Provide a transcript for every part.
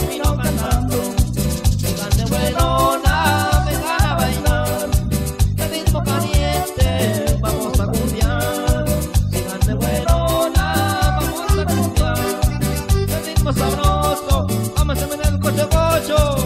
terminó cantando, mi grande güerona, ven a bailar, que ritmo caliente vamos a cumbiar, mi grande güerona, vamos a cumbiar, que ritmo sabroso, vamos a meter el coche gocho.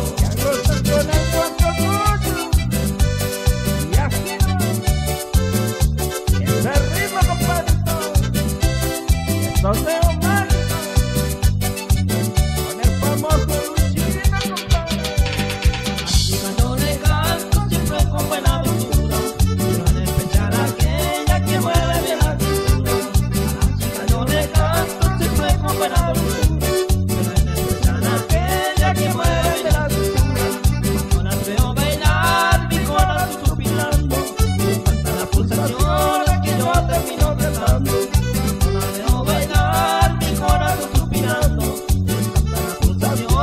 Gracias.